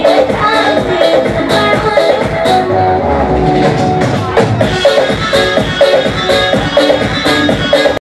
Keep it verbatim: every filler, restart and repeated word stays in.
It's hungry.